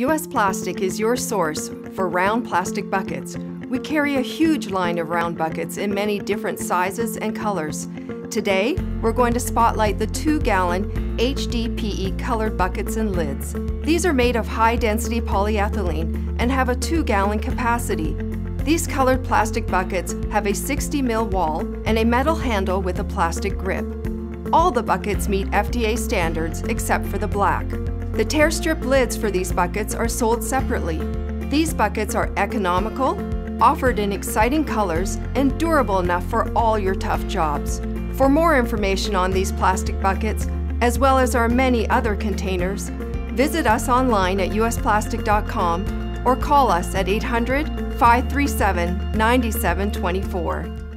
U.S. Plastic is your source for round plastic buckets. We carry a huge line of round buckets in many different sizes and colors. Today, we're going to spotlight the 2-gallon HDPE colored buckets and lids. These are made of high-density polyethylene and have a 2-gallon capacity. These colored plastic buckets have a 60-mil wall and a metal handle with a plastic grip. All the buckets meet FDA standards except for the black. The tear strip lids for these buckets are sold separately. These buckets are economical, offered in exciting colors, and durable enough for all your tough jobs. For more information on these plastic buckets, as well as our many other containers, visit us online at usplastic.com or call us at 800-537-9724.